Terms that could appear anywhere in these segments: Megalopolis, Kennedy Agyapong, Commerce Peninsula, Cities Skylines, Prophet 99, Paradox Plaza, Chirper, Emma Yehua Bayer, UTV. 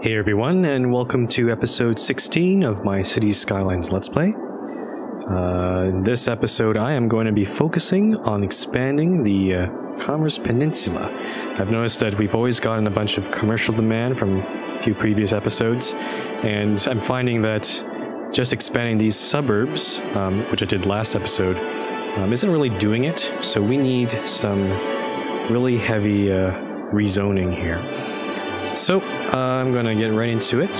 Hey everyone, and welcome to episode 16 of my Cities Skylines Let's Play. In this episode I am going to be focusing on expanding the Commerce Peninsula. I've noticed that we've always gotten a bunch of commercial demand from a few previous episodes, and I'm finding that just expanding these suburbs, which I did last episode, isn't really doing it, so we need some really heavy rezoning here. So I'm gonna get right into it.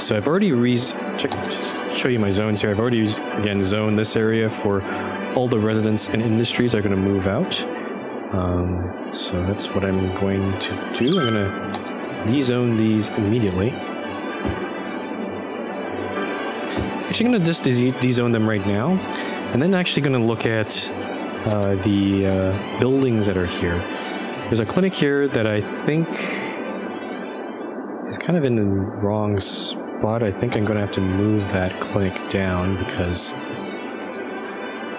So I've already just show you my zones here. I've already zoned this area for all the residents and industries that are gonna move out. So that's what I'm going to do. I'm gonna dezone these immediately. Actually, I'm gonna just dezone them right now, and then actually gonna look at the buildings that are here. There's a clinic here that I think is kind of in the wrong spot. I think I'm going to have to move that clinic down because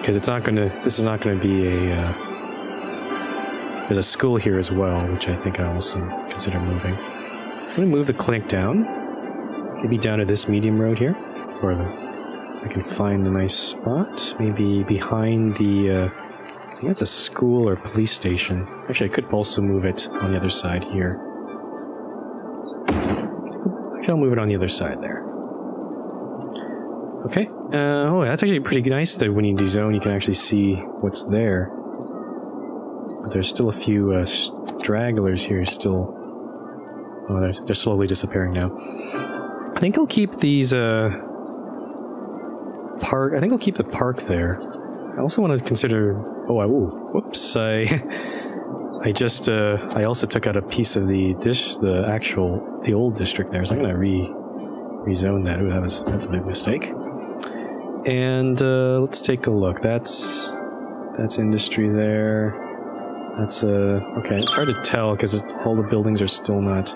it's not going to. This is not going to be a. There's a school here as well, which I think I also consider moving. I'm going to move the clinic down, maybe down to this medium road here, or if I can find a nice spot, maybe behind the. I think that's a school or police station. Actually, I could also move it on the other side here. Actually, I'll move it on the other side there. Okay. Oh, that's actually pretty nice that when you dezone, you can actually see what's there. But there's still a few stragglers here still. Oh, they're slowly disappearing now. I think I'll keep these, park. I think I'll keep the park there. I also want to consider... Oh, whoops! I just I also took out a piece of the old district there, so I'm gonna rezone that. Ooh, that's a big mistake. And let's take a look. That's industry there. That's okay. It's hard to tell because all the buildings are still not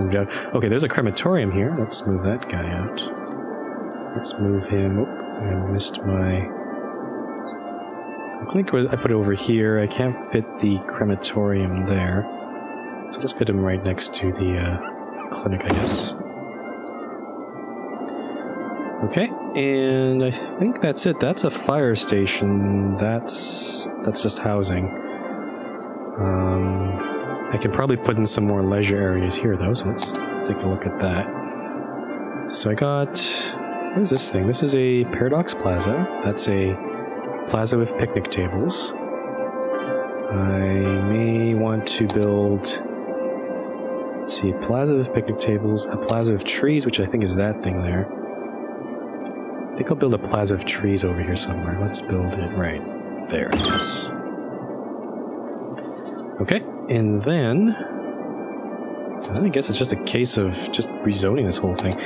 moved out. Okay, there's a crematorium here. Let's move that guy out. Let's move him. Oop, I missed my. I think I put it over here. I can't fit the crematorium there. So just fit him right next to the clinic, I guess. Okay, and I think that's it. That's a fire station. That's just housing. I can probably put in some more leisure areas here, though, so let's take a look at that. So I got... What is this thing? This is a Paradox Plaza. That's a... plaza with picnic tables. I may want to build... Let's see, plaza with picnic tables, a plaza of trees, which I think is that thing there. I think I'll build a plaza of trees over here somewhere. Let's build it right there, yes. Okay, and then I guess it's just a case of just rezoning this whole thing.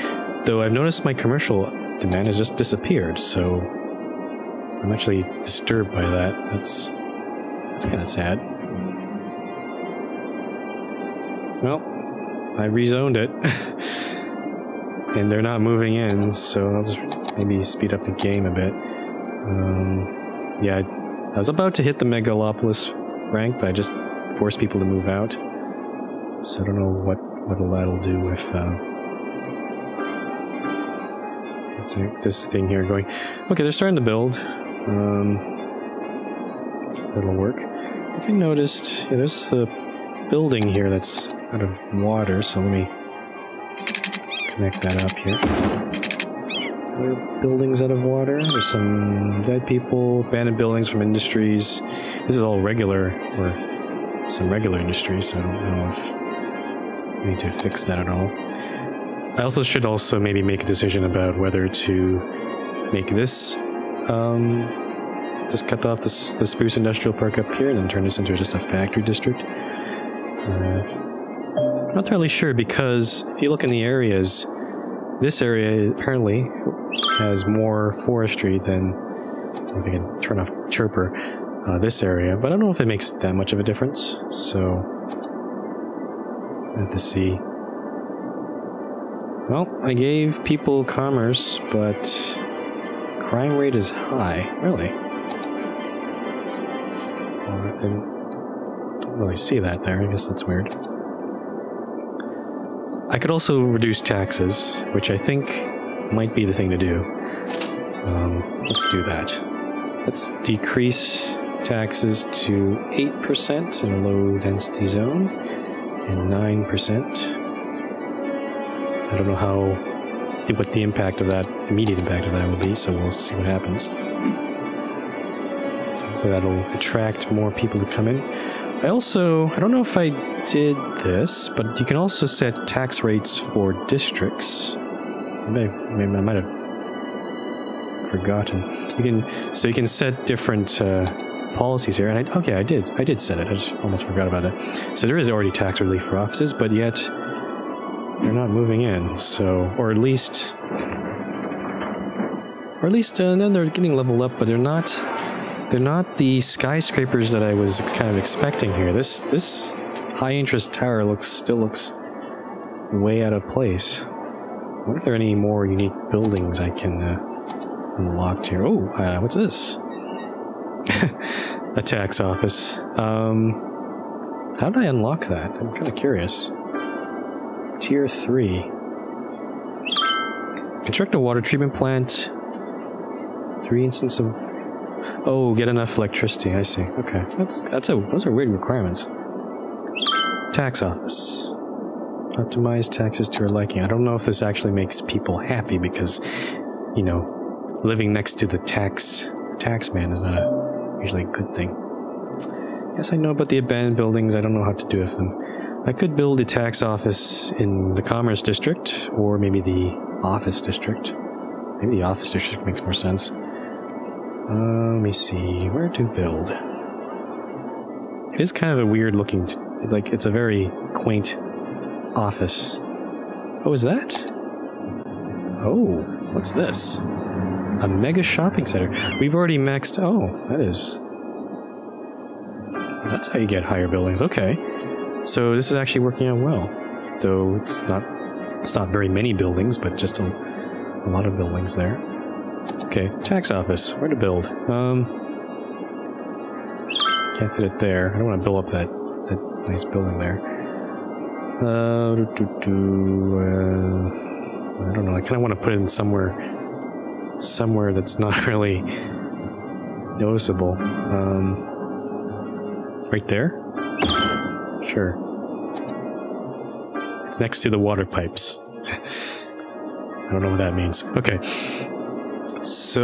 Though I've noticed my commercial demand has just disappeared, so... I'm actually disturbed by that. That's kind of sad. Well, I rezoned it. And they're not moving in, so I'll just maybe speed up the game a bit. Yeah, I was about to hit the Megalopolis rank, but I just forced people to move out. So I don't know what that'll do with... let's see, this thing here going... Okay, they're starting to build. That'll work. I noticed there's a building here that's out of water, so let me connect that up here. Other buildings out of water. There's some dead people, abandoned buildings from industries. This is all regular, or some regular industries, so I don't know if we need to fix that at all. I also should maybe make a decision about whether to make this just cut off the spruce industrial park up here and then turn this into just a factory district. Not entirely sure, because if you look in the areas, this area apparently has more forestry than, if I can turn off Chirper, this area, but I don't know if it makes that much of a difference, so I have to see. Well, I gave people commerce, but crime rate is high. Really? I don't really see that there. I guess that's weird. I could also reduce taxes, which I think might be the thing to do. Let's do that. Let's decrease taxes to 8% in the low density zone and 9%. I don't know what the impact of that, immediate impact of that will be, so we'll see what happens. But that'll attract more people to come in. I also, I don't know if I did this, but you can also set tax rates for districts. Maybe I might have forgotten. You can, so you can set different policies here. And okay, I did set it. I just almost forgot about that. So there is already tax relief for offices, but yet they're not moving in. So, or at least, and then they're getting leveled up, but they're not. They're not the skyscrapers that I was kind of expecting here. This high-interest tower still looks way out of place. I wonder if there are any more unique buildings I can unlock here. Oh, what's this? A tax office. How did I unlock that? I'm kind of curious. Tier 3. Construct a water treatment plant. 3 instances of... Oh, get enough electricity, I see. Okay. Those are weird requirements. Tax office. Optimize taxes to your liking. I don't know if this actually makes people happy because, you know, living next to the tax man is not usually a good thing. Yes, I know about the abandoned buildings. I don't know how to do with them. I could build a tax office in the Commerce District or maybe the Office District. Maybe the Office District makes more sense. Let me see, where to build? It is kind of a weird looking, like, it's a very quaint office. Oh, is that? Oh, what's this? A mega shopping center. We've already maxed, oh, that is... That's how you get higher buildings, okay. So this is actually working out well. Though it's not very many buildings, but just a lot of buildings there. Okay, tax office. Where to build? Can't fit it there. I don't want to build up that nice building there. I don't know. I kind of want to put it in somewhere that's not really noticeable. Right there? Sure. It's next to the water pipes. I don't know what that means. Okay. So,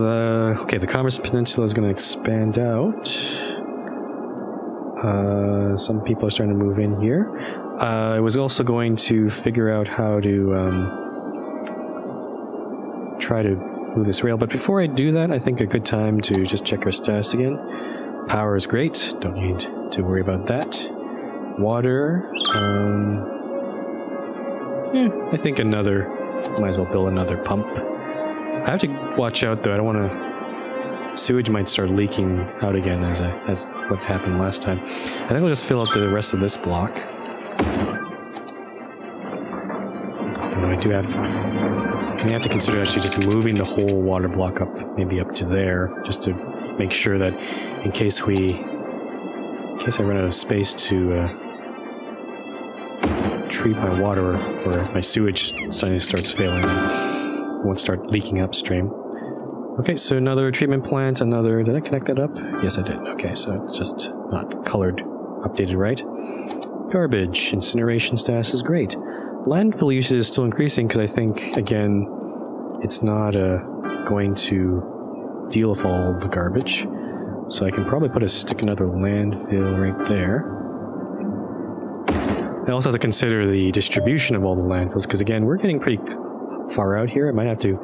the Commerce Peninsula is going to expand out. Some people are starting to move in here. I was also going to figure out how to try to move this rail, but before I do that, I think a good time to just check our status again. Power is great, don't need to worry about that. Water, I think another, might as well build another pump. I have to watch out though, I don't want to... Sewage might start leaking out again as what happened last time. I think we'll just fill up the rest of this block. Although I do have... I have to consider actually just moving the whole water block up, maybe up to there, just to make sure that in case we... In case I run out of space to treat my water or my sewage suddenly starts failing. Won't start leaking upstream. Okay, so another treatment plant, another... Did I connect that up? Yes, I did. Okay, so it's just not colored, updated right. Garbage. Incineration status is great. Landfill usage is still increasing because I think, again, it's not going to deal with all the garbage. So I can probably stick another landfill right there. I also have to consider the distribution of all the landfills because, again, we're getting pretty... far out here. I might have to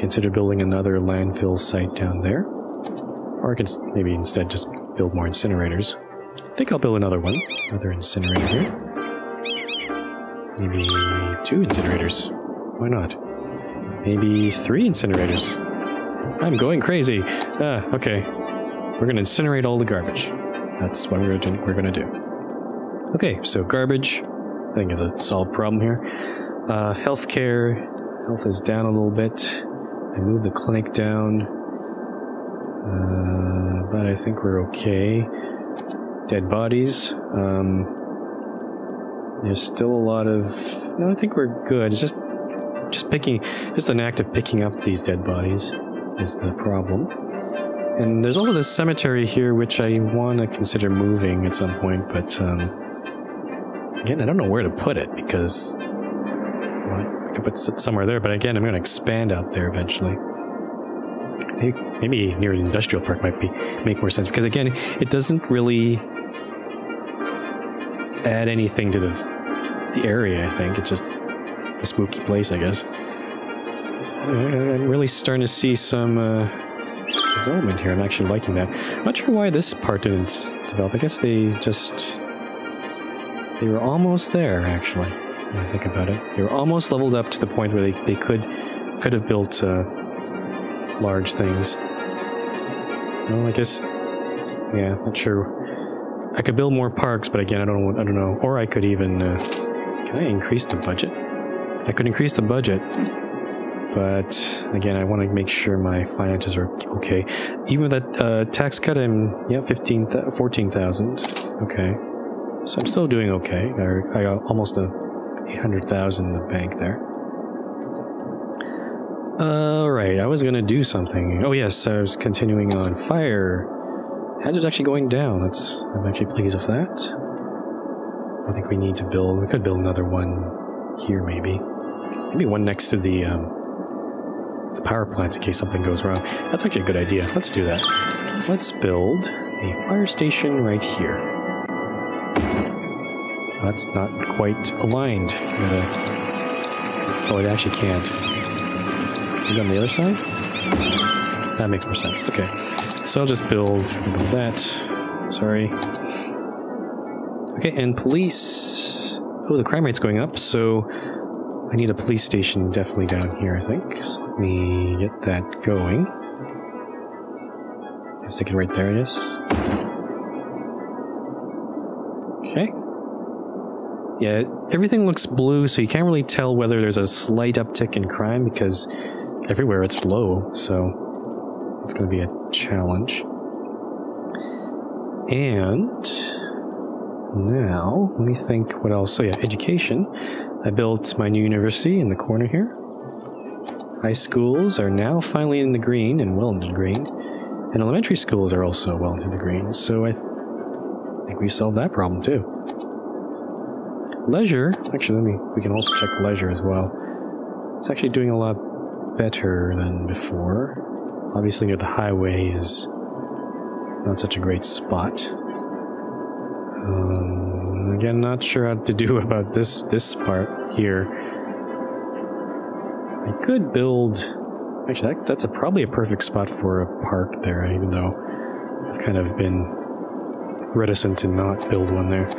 consider building another landfill site down there. Or I could maybe instead just build more incinerators. I think I'll build another one. Another incinerator here. Maybe 2 incinerators. Why not? Maybe 3 incinerators. I'm going crazy! Okay. We're gonna incinerate all the garbage. That's what we're gonna do. Okay, so garbage. I think is a solved problem here. Healthcare. Health is down a little bit. I moved the clinic down. But I think we're okay. Dead bodies. There's still a lot of... No, I think we're good. It's just picking... Just an act of picking up these dead bodies is the problem. And there's also this cemetery here, which I want to consider moving at some point, but... again, I don't know where to put it, because... Well, I could put it somewhere there, but again, I'm going to expand out there eventually. Maybe near an industrial park might make more sense, because again, it doesn't really... add anything to the area, I think. It's just a spooky place, I guess. I'm really starting to see some development here. I'm actually liking that. I'm not sure why this part didn't develop. I guess they just... They were almost there, actually, when I think about it. They were almost leveled up to the point where they could have built large things. Well, I guess... Yeah, not sure... I could build more parks, but again, I don't know. Or I could even... can I increase the budget? I could increase the budget. But, again, I want to make sure my finances are okay. Even with that tax cut, I'm... Yeah, 14,000. Okay. So I'm still doing okay. I got almost 800,000 in the bank there. Alright, I was going to do something. Oh, yes, I was continuing on fire... Hazard's actually going down. I'm actually pleased with that. I think we need to build... We could build another one here, maybe. Maybe one next to the power plants in case something goes wrong. That's actually a good idea. Let's do that. Let's build a fire station right here. That's not quite aligned. Oh, it actually can't. Maybe on the other side? That makes more sense. Okay. So I'll just build that. Sorry. Okay, and police... Oh, the crime rate's going up, so... I need a police station definitely down here, I think. So let me get that going. I'll stick it right there, yes. Okay. Yeah, everything looks blue, so you can't really tell whether there's a slight uptick in crime, because everywhere it's low, so... It's going to be a challenge. And now, let me think what else. So yeah, education. I built my new university in the corner here. High schools are now finally in the green and well into the green. And elementary schools are also well into the green. So I think we solved that problem too. Leisure. Actually, we can also check leisure as well. It's actually doing a lot better than before. Obviously near the highway is not such a great spot. Again, not sure what to do about this part here. I could build... Actually, that's probably a perfect spot for a park there, even though I've kind of been reticent to not build one there.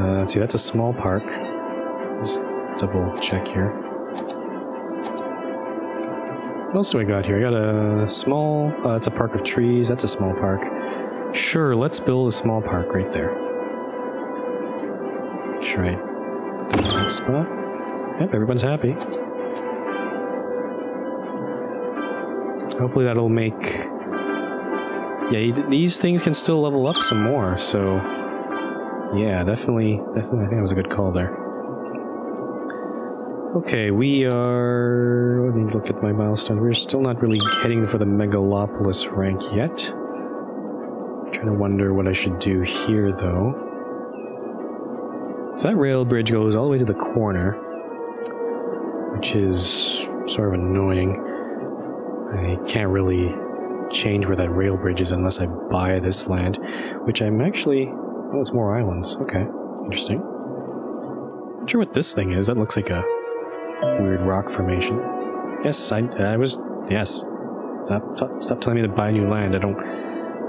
Let's see, that's a small park. Let's double check here. What else do I got here? I got a small... it's a park of trees. That's a small park. Sure, let's build a small park right there. Make sure I put that in that spot. Yep, everyone's happy. Hopefully that'll make... Yeah, these things can still level up some more, so... Yeah, definitely, I think that was a good call there. Okay, we are... Let me look at my milestone. We're still not really heading for the Megalopolis rank yet. I'm trying to wonder what I should do here, though. So that rail bridge goes all the way to the corner, which is sort of annoying. I can't really change where that rail bridge is unless I buy this land, which I'm actually... Oh, it's more islands. Okay, interesting. Not sure what this thing is. That looks like a... weird rock formation. Yes, I was... Yes. Stop telling me to buy new land. I don't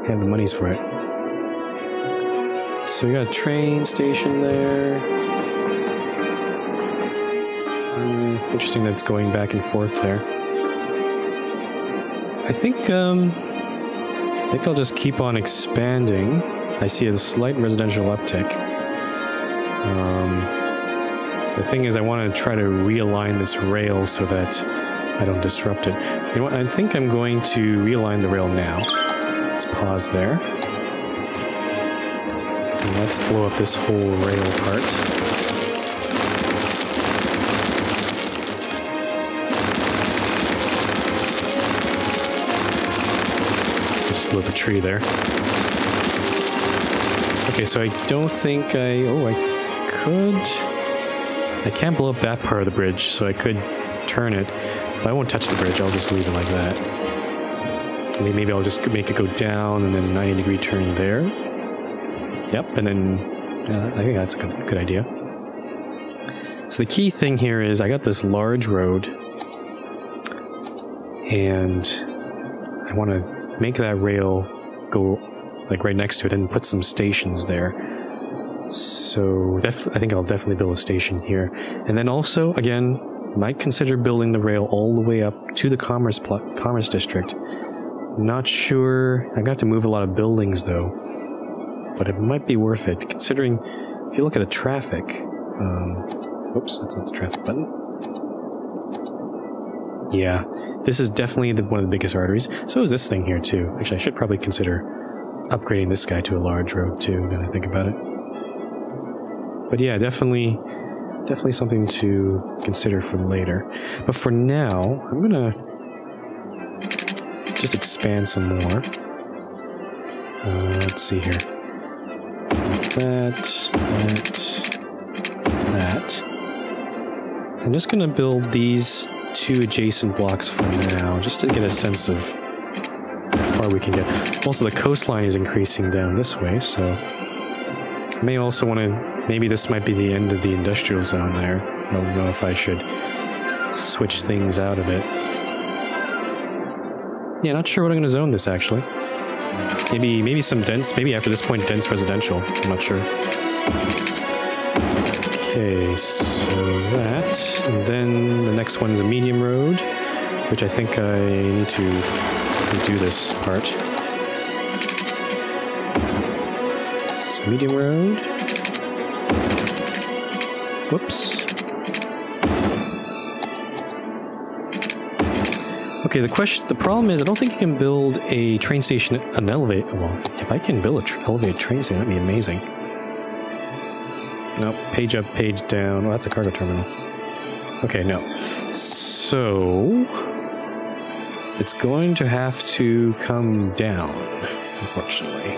have the monies for it. So we got a train station there. Interesting that it's going back and forth there. I think I'll just keep on expanding. I see a slight residential uptick. The thing is, I want to try to realign this rail so that I don't disrupt it. You know what? I think I'm going to realign the rail now. Let's pause there. And let's blow up this whole rail part. Blew up a tree there. Okay, so I don't think I... Oh, I could... I can't blow up that part of the bridge, so I could turn it. But I won't touch the bridge, I'll just leave it like that. Maybe I'll just make it go down and then 90-degree turn there. Yep, and then... I think that's a good idea. So the key thing here is I got this large road. And I want to make that rail go like right next to it and put some stations there. So I think I'll definitely build a station here. And then also, again, might consider building the rail all the way up to the commerce district. Not sure. I've got to move a lot of buildings though, but it might be worth it considering if you look at the traffic. Oops, that's not the traffic button. Yeah, this is definitely one of the biggest arteries. So is this thing here too. Actually, I should probably consider upgrading this guy to a large road too, now that I think about it. But yeah, definitely something to consider for later. But for now, I'm gonna just expand some more. Let's see here. That. I'm just gonna build these two adjacent blocks for now, just to get a sense of how far we can get. Also, the coastline is increasing down this way, so I may also want to, maybe this might be the end of the industrial zone there. I don't know if I should switch things out a bit. Yeah, not sure what I'm going to zone this, actually. Maybe some dense, maybe after this point, dense residential. I'm not sure. Okay, so that, and then the next one's a medium road, which I think I need to do this part. So medium road. Whoops. Okay, the problem is I don't think you can build a train station, an elevator. Well, if I can build an elevated train station, that'd be amazing. Nope, page up, page down. Oh, that's a cargo terminal. Okay, no. So... it's going to have to come down, unfortunately.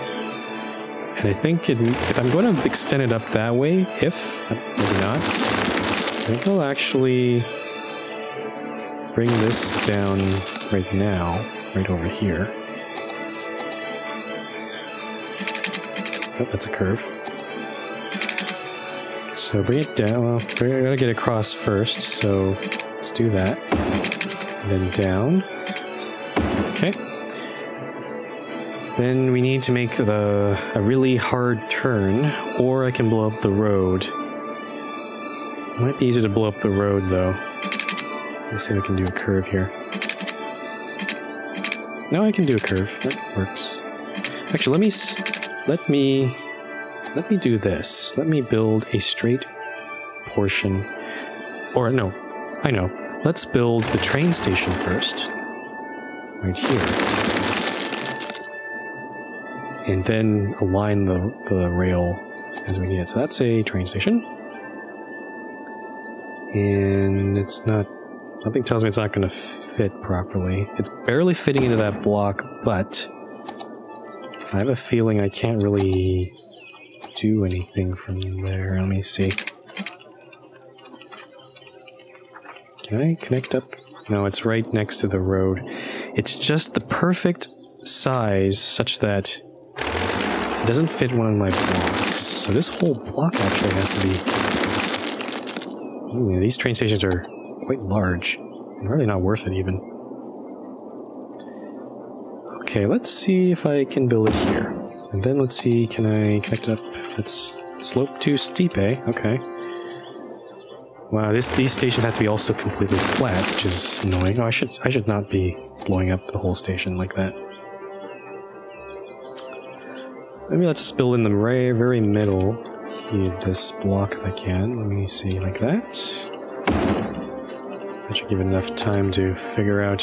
And I think if I'm going to extend it up that way, maybe not, I think I'll actually bring this down right now, right over here. Oh, that's a curve. So bring it down. Well, we gotta get across first, so let's do that. And then down. Okay. Then we need to make a really hard turn, or I can blow up the road. It might be easier to blow up the road though. Let's see if we can do a curve here. No, I can do a curve. That works. Actually, let me do this. Let me build a straight portion. Or no, I know. Let's build the train station first. Right here. And then align the rail as we need it. So that's a train station. And it's not... Something tells me it's not going to fit properly. It's barely fitting into that block, but... I have a feeling I can't really... do anything from there. Let me see. Can I connect up? No, it's right next to the road. It's just the perfect size such that it doesn't fit one of my blocks. So this whole block actually has to be... Ooh, these train stations are quite large. And really not worth it even. Okay, let's see if I can build it here. And then let's see, can I connect it up? It's slope too steep, eh? Okay. Wow, these stations have to be also completely flat, which is annoying. Oh, I should not be blowing up the whole station like that. Maybe let's build in the very middle here, this block if I can. Let me see, like that. That should give it enough time to figure out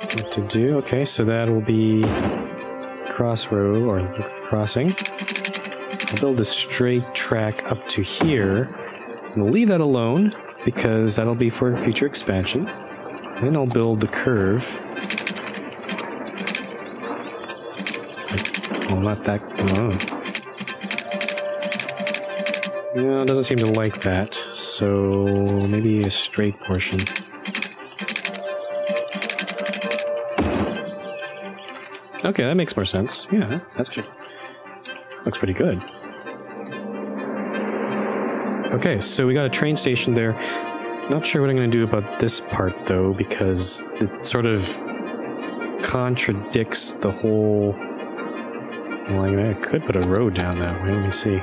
what to do. Okay, so that will be... crossroad or crossing. I'll build a straight track up to here. I'm gonna leave that alone because that'll be for future expansion. Then I'll build the curve. Well, not that. Oh. No, it doesn't seem to like that. So maybe a straight portion. Okay, that makes more sense. Yeah, that's true. Looks pretty good. Okay, so we got a train station there. Not sure what I'm going to do about this part, though, because it sort of contradicts the whole... Well, I mean, I could put a road down that way. Let me see.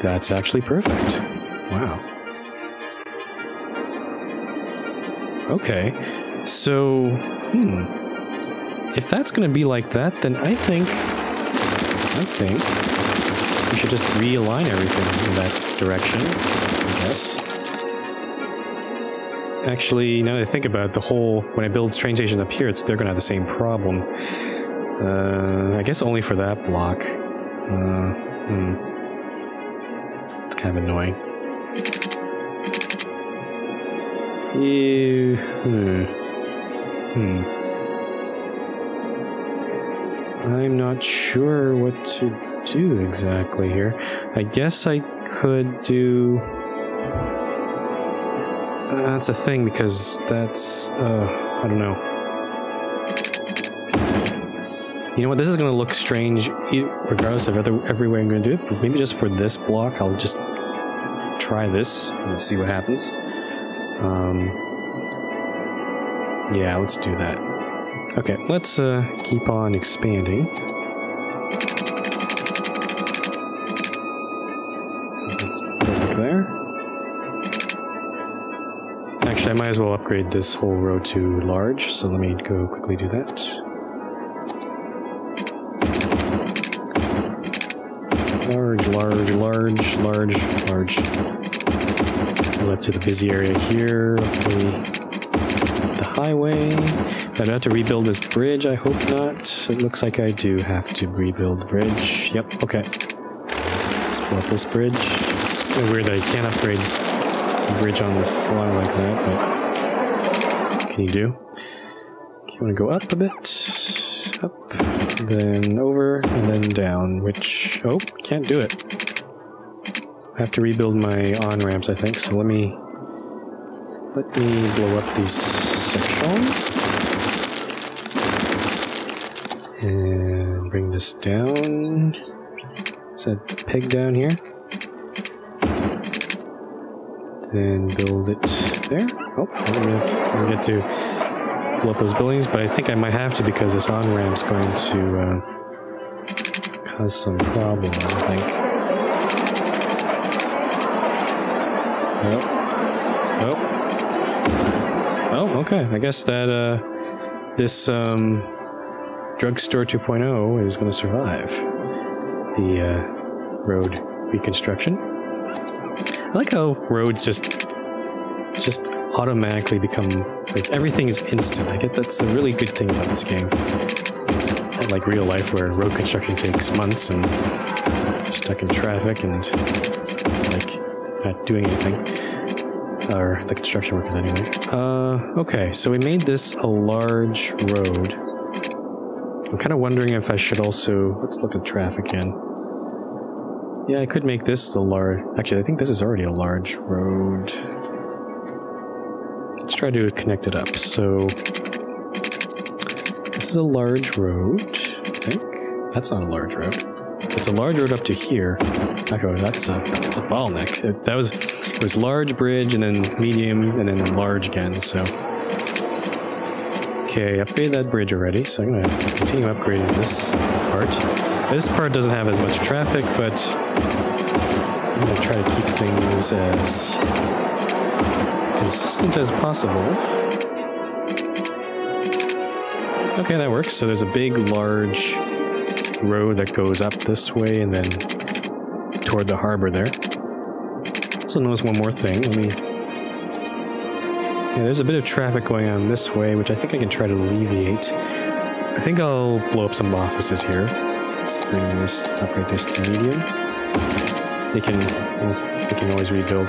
That's actually perfect. Wow. Okay. So, if that's going to be like that, then I think we should just realign everything in that direction, I guess. Actually, now that I think about it, the whole, when I build train station up here, they're going to have the same problem. I guess only for that block. It's kind of annoying. I'm not sure what to do exactly here. I guess I could do... that's a thing because that's... I don't know. You know what? This is going to look strange regardless of every way I'm going to do it. But maybe just for this block, I'll just try this and see what happens. Yeah, let's do that. Okay, let's keep on expanding. That's perfect there. Actually, I might as well upgrade this whole row to large, so let me go quickly do that. Large, large, large, large, large. Go up to the busy area here. Okay. Highway. I'd have to rebuild this bridge. I hope not. It looks like I do have to rebuild the bridge. Yep, okay. Let's pull up this bridge. It's kind of weird that I can't upgrade the bridge on the fly like that, but can you do? You want to go up a bit. Up, then over, and then down, which... Oh, can't do it. I have to rebuild my on-ramps, I think, so let me blow up these sections. And bring this down. Is that the peg down here? Then build it there. Oh, I'm gonna get to blow up those buildings, but I think I might have to because this on-ramp's going to cause some problems, I think. Oh. Oh, okay. I guess that this drugstore 2.0 is going to survive the road reconstruction. I like how roads just automatically become, like, everything is instant. I get that's the really good thing about this game. Not like real life where road construction takes months and you're stuck in traffic and it's like not doing anything. Or the construction workers, anyway. Okay, so we made this a large road. I'm kind of wondering if I should also... Let's look at traffic again. Yeah, I could make this a large... Actually, I think this is already a large road. Let's try to connect it up. So... This is a large road, I think. That's not a large road. It's a large road up to here. Okay, that's a bottleneck. It was large bridge and then medium and then large again. So okay, upgrade that bridge already. So I'm gonna continue upgrading this part. This part doesn't have as much traffic, but I'm gonna try to keep things as consistent as possible. Okay, that works. So there's a big, large road that goes up this way and then toward the harbor there. Also notice one more thing. Yeah, there's a bit of traffic going on this way, which I think I can try to alleviate. I think I'll blow up some offices here. Let's bring this, upgrade this to medium. They can always rebuild.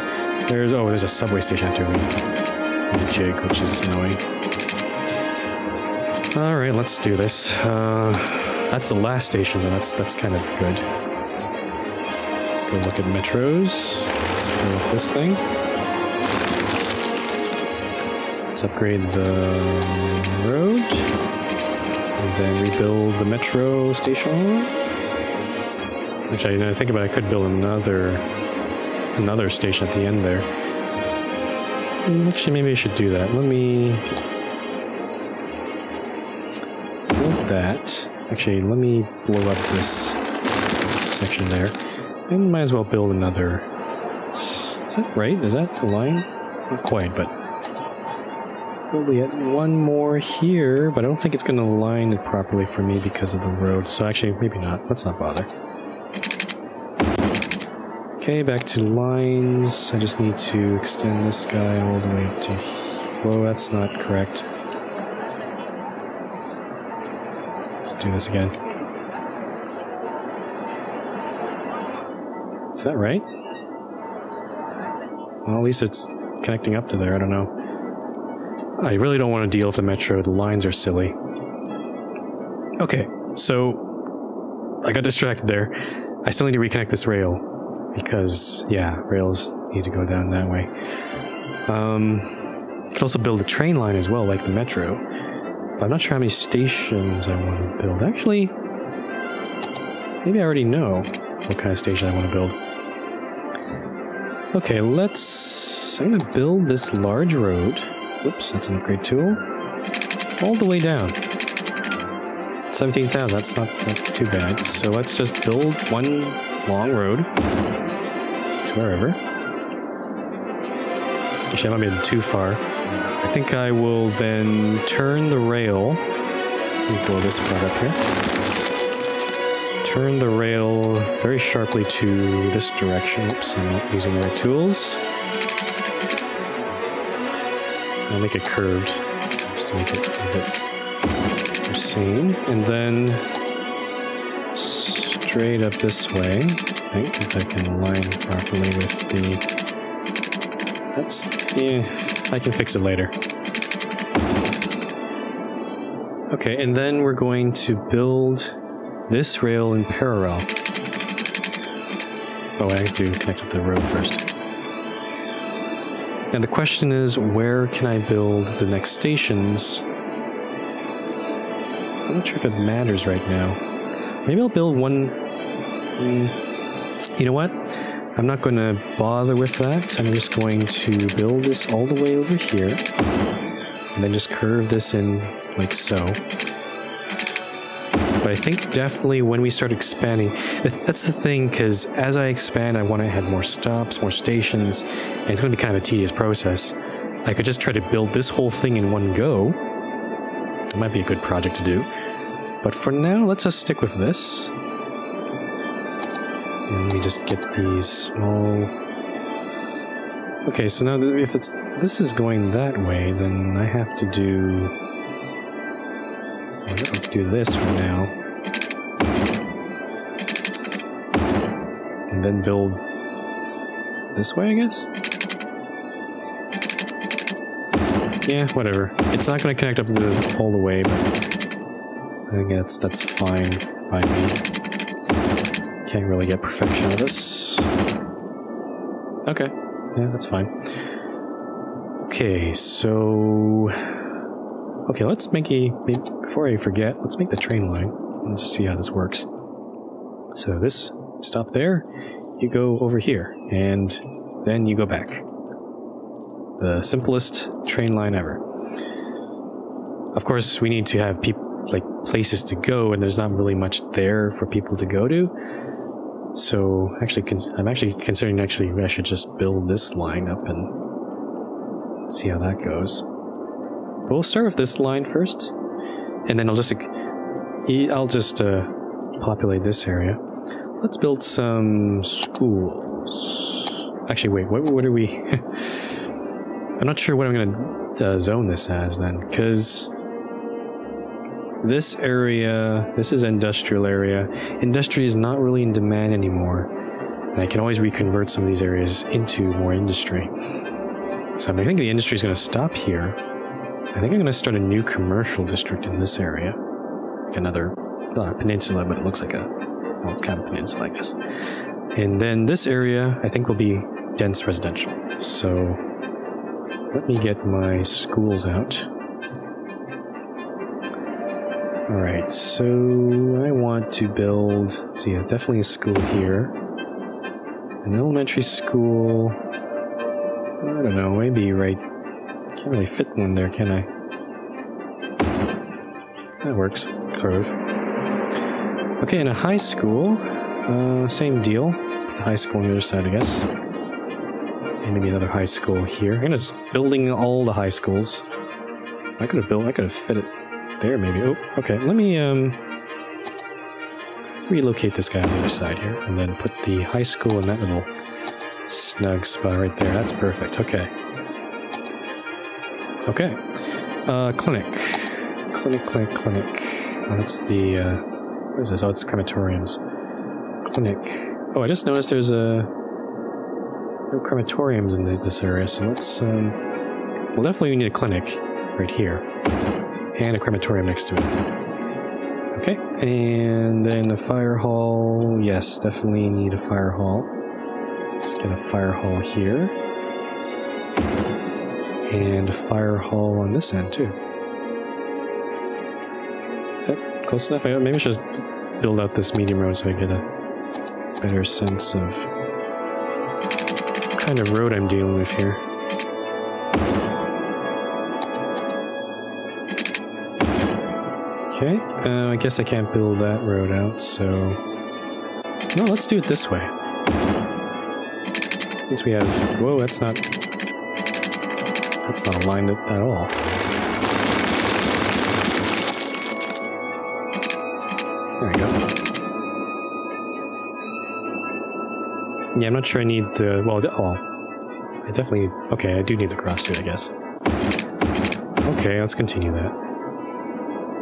There's a subway station after we jig, which is annoying. All right, let's do this. That's the last station, though. That's kind of good. Let's go look at metros. Let's go with this thing. Let's upgrade the road. And then rebuild the metro station. Which I think about, I could build another station at the end there. Actually, maybe I should do that. Let me build that. Actually, let me blow up this section there. And might as well build another. Is that right? Is that the line? Not quite, but probably at one more here, but I don't think it's going to align it properly for me because of the road. So actually, maybe not. Let's not bother. Okay, back to lines. I just need to extend this guy all the way to... Whoa, that's not correct. Let's do this again. Is that right? Well, at least it's connecting up to there. I don't know. I really don't want to deal with the metro. The lines are silly. Okay, so I got distracted there. I still need to reconnect this rail because, yeah, rails need to go down that way. I could also build a train line as well, like the metro. But I'm not sure how many stations I want to build. Actually, maybe I already know what kind of station I want to build. Okay, let's... I'm going to build this large road. Oops, that's an upgrade tool. All the way down. 17,000, that's not too bad. So let's just build one long road to wherever. Actually, I might be too far. I think I will then turn the rail. Let me blow this part up here. Turn the rail very sharply to this direction. Oops, I'm not using the right tools. I'll make it curved, just to make it a bit more sane. And then straight up this way, I think, if I can align properly with the... That's... yeah, I can fix it later. Okay, and then we're going to build this rail in parallel. Oh, I have to connect with the road first. And the question is, where can I build the next stations? I'm not sure if it matters right now. Maybe I'll build one... You know what? I'm not going to bother with that. I'm just going to build this all the way over here. And then just curve this in like so. But I think definitely when we start expanding, that's the thing, because as I expand, I want to add more stops, more stations, and it's going to be kind of a tedious process. I could just try to build this whole thing in one go. It might be a good project to do. But for now, let's just stick with this. And let me just get these small... Okay, so now if it's this is going that way, then I have to do... I'll do this for now, and then build this way, I guess? Yeah, whatever. It's not going to connect up all the way, but I think that's fine by me. Can't really get perfection out of this. Okay, yeah, that's fine. Okay, so... Okay, let's make a... Before I forget, let's make the train line. Let's just see how this works. So this... Stop there. You go over here. And then you go back. The simplest train line ever. Of course, we need to have places to go, and there's not really much there for people to go to. So, actually, I'm actually considering I should just build this line up and see how that goes. We'll start with this line first, and then I'll just populate this area. Let's build some schools. Actually, wait, what are we... I'm not sure what I'm going to zone this as then, because This area, this is industrial area. Industry is not really in demand anymore. And I can always reconvert some of these areas into more industry. So I think the industry is going to stop here. I think I'm going to start a new commercial district in this area. Like another, not a peninsula, but it looks like a, well, it's kind of a peninsula, I guess. And then this area, I think, will be dense residential. So let me get my schools out. All right, so I want to build, let's see, definitely a school here. An elementary school, I don't know, maybe right, can't really fit one there, can I? That works, sort of. Okay, and a high school, same deal. The high school on the other side, I guess. And maybe another high school here. And it's building all the high schools. I could have built, I could have fit it there maybe. Oh, okay, let me relocate this guy on the other side here and then put the high school in that little snug spot right there. That's perfect. Okay. Okay. Clinic. Clinic, clinic, clinic. Oh, that's the what is this? Oh, it's crematoriums. Clinic. Oh, I just noticed there's no crematoriums in this area, so let's we'll definitely need a clinic right here. And a crematorium next to it. Okay, and then a fire hall. Yes, definitely need a fire hall. Let's get a fire hall here. And a fire hall on this end too. Is that close enough? Maybe I should just build out this medium road so I get a better sense of what kind of road I'm dealing with here. Okay, I guess I can't build that road out, so... No, let's do it this way. Since we have... Whoa, that's not... That's not aligned at all. There we go. Yeah, I'm not sure I need the... Well, oh, I definitely... Okay, I do need the cross-street, I guess. Okay, let's continue that.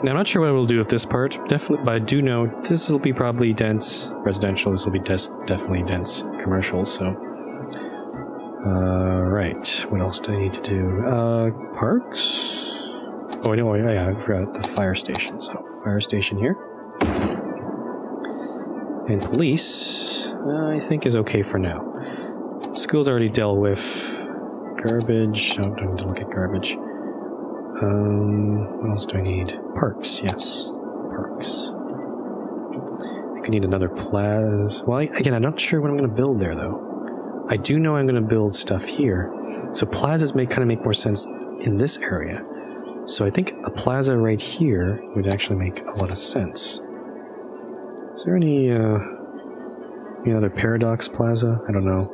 Now, I'm not sure what I will do with this part, definitely, but I do know this will be probably dense residential, this will be definitely dense commercial, so... right, what else do I need to do? Parks? Oh, no, yeah, I forgot the fire station, so fire station here. And police, I think is okay for now. Schools already dealt with garbage, oh, don't need to look at garbage. What else do I need? Parks, yes. Parks. I think I need another plaza. Well, again, I'm not sure what I'm going to build there, though. I do know I'm going to build stuff here. So plazas may kind of make more sense in this area. So I think a plaza right here would actually make a lot of sense. Is there any other Paradox Plaza? I don't know.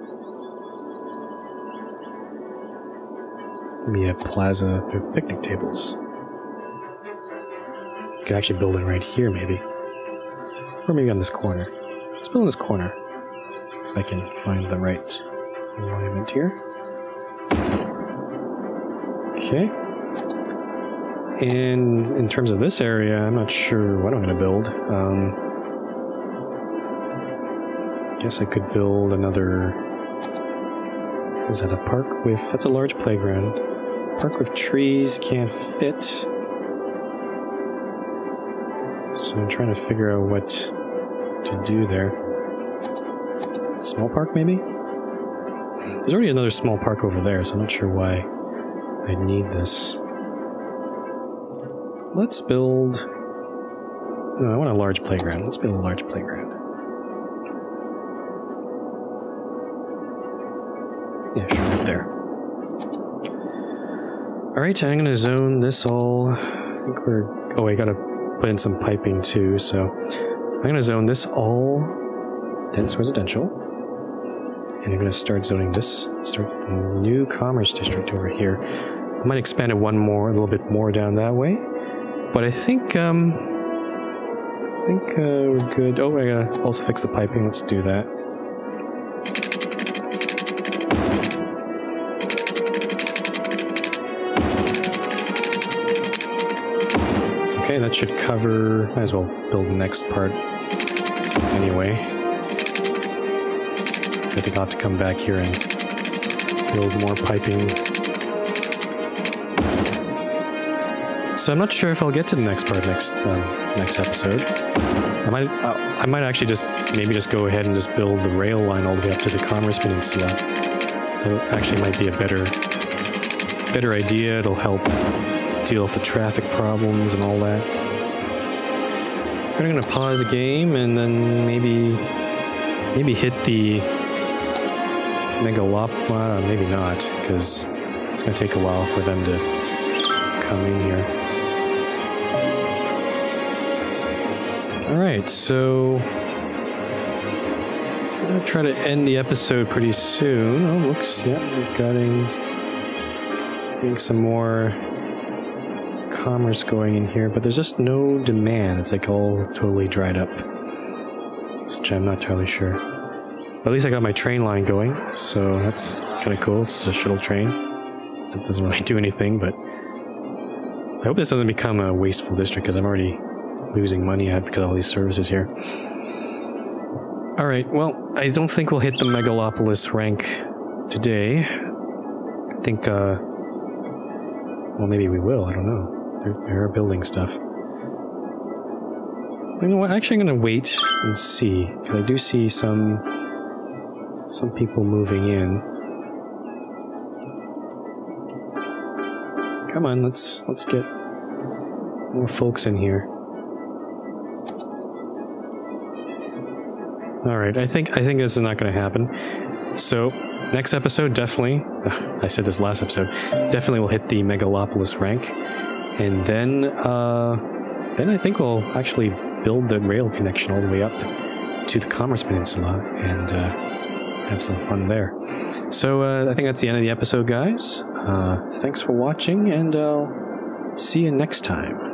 Maybe a plaza with picnic tables. You could actually build it right here, maybe. Or maybe on this corner. Let's build on this corner. If I can find the right alignment here. Okay. And in terms of this area, I'm not sure what I'm going to build. I guess I could build another... Is that a park with... That's a large playground. Park with trees can't fit. So I'm trying to figure out what to do there. Small park, maybe? There's already another small park over there, so I'm not sure why I need this. Let's build... No, I want a large playground. Let's build a large playground. Yeah, sure, right there. Alright, I'm gonna zone this all... I think we're... Oh, I gotta put in some piping too, so... I'm gonna zone this all dense residential. And I'm gonna start zoning this... Start a new commerce district over here. I might expand it one more, a little bit more down that way. But I think, we're good. Oh, I gotta also fix the piping, let's do that. That should cover... might as well build the next part anyway. I think I'll have to come back here and build more piping. So I'm not sure if I'll get to the next part next episode. I might actually just go ahead and just build the rail line all the way up to the Commerce Peninsula. That actually might be a better idea. It'll help deal with the traffic problems and all that. I'm gonna pause the game and then maybe hit the Megalopolis. Maybe not, because it's gonna take a while for them to come in here. All right, so I'm gonna try to end the episode pretty soon. Oh, looks, yeah, we're getting some more commerce going in here, but there's just no demand. It's like all totally dried up, which I'm not entirely sure. But at least I got my train line going, so that's kind of cool. It's a shuttle train. That doesn't really do anything, but I hope this doesn't become a wasteful district, because I'm already losing money out because of all these services here. Alright, well, I don't think we'll hit the Megalopolis rank today. I think, well, maybe we will, I don't know. They're building stuff. You know what? Actually, I'm going to wait and see, because I do see some people moving in. Come on, let's get more folks in here. All right, I think this is not going to happen. So next episode, definitely. I said this last episode. Definitely, we'll hit the Megalopolis rank, and then I think we'll actually build the rail connection all the way up to the Commerce Peninsula and have some fun there. So I think that's the end of the episode, guys. Thanks for watching, and I'll see you next time.